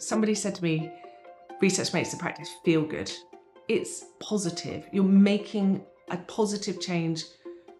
Somebody said to me, research makes the practice feel good. It's positive. You're making a positive change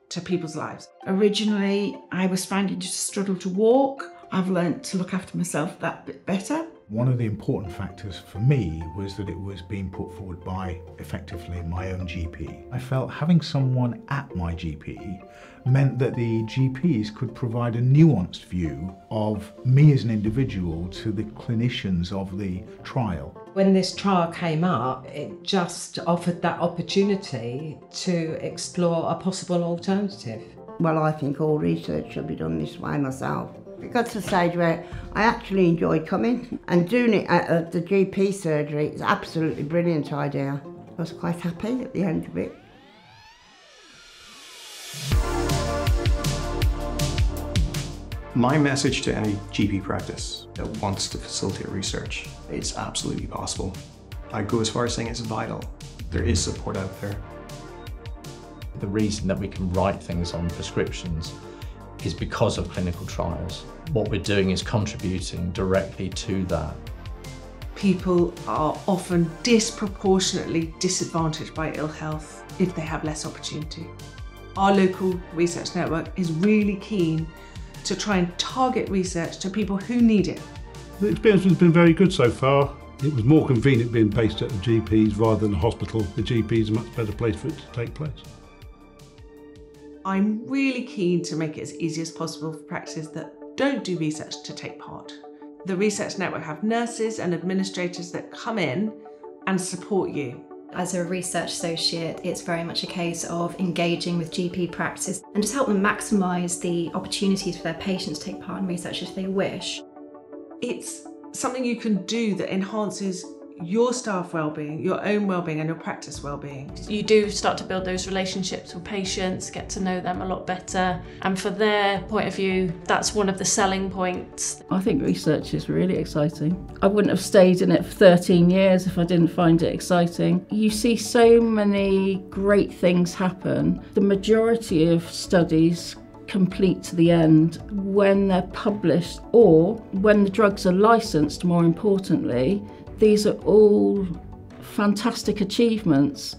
to people's lives. Originally, I was finding just a struggle to walk. I've learned to look after myself that bit better. One of the important factors for me was that it was being put forward by, effectively, my own GP. I felt having someone at my GP meant that the GPs could provide a nuanced view of me as an individual to the clinicians of the trial. When this trial came up, it just offered that opportunity to explore a possible alternative. Well, I think all research should be done this way myself. It got to the stage where I actually enjoy coming, and doing it at the GP surgery is an absolutely brilliant idea. I was quite happy at the end of it. My message to any GP practice that wants to facilitate research, it's absolutely possible. I'd go as far as saying it's vital. There is support out there. The reason that we can write things on prescriptions is because of clinical trials. What we're doing is contributing directly to that. People are often disproportionately disadvantaged by ill health if they have less opportunity. Our local research network is really keen to try and target research to people who need it. The experience has been very good so far. It was more convenient being based at the GP's rather than the hospital. The GP's a much better place for it to take place. I'm really keen to make it as easy as possible for practices that don't do research to take part. The research network have nurses and administrators that come in and support you. As a research associate, it's very much a case of engaging with GP practices and just help them maximise the opportunities for their patients to take part in research if they wish. It's something you can do that enhances your staff wellbeing, your own wellbeing and your practice wellbeing. You do start to build those relationships with patients, get to know them a lot better, and for their point of view, that's one of the selling points. I think research is really exciting. I wouldn't have stayed in it for 13 years if I didn't find it exciting. You see so many great things happen. The majority of studies complete to the end when they're published or when the drugs are licensed, more importantly. These are all fantastic achievements.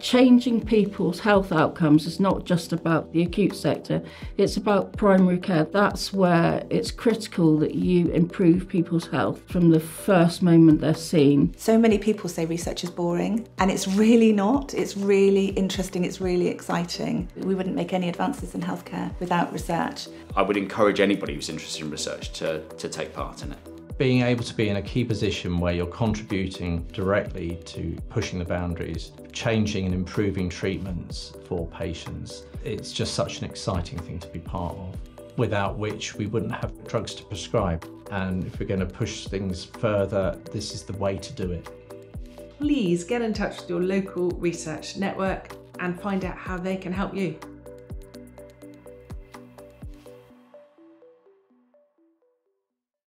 Changing people's health outcomes is not just about the acute sector, it's about primary care. That's where it's critical that you improve people's health from the first moment they're seen. So many people say research is boring, and it's really not. It's really interesting, it's really exciting. We wouldn't make any advances in healthcare without research. I would encourage anybody who's interested in research to take part in it. Being able to be in a key position where you're contributing directly to pushing the boundaries, changing and improving treatments for patients, it's just such an exciting thing to be part of, without which we wouldn't have drugs to prescribe. And if we're going to push things further, this is the way to do it. Please get in touch with your local research network and find out how they can help you.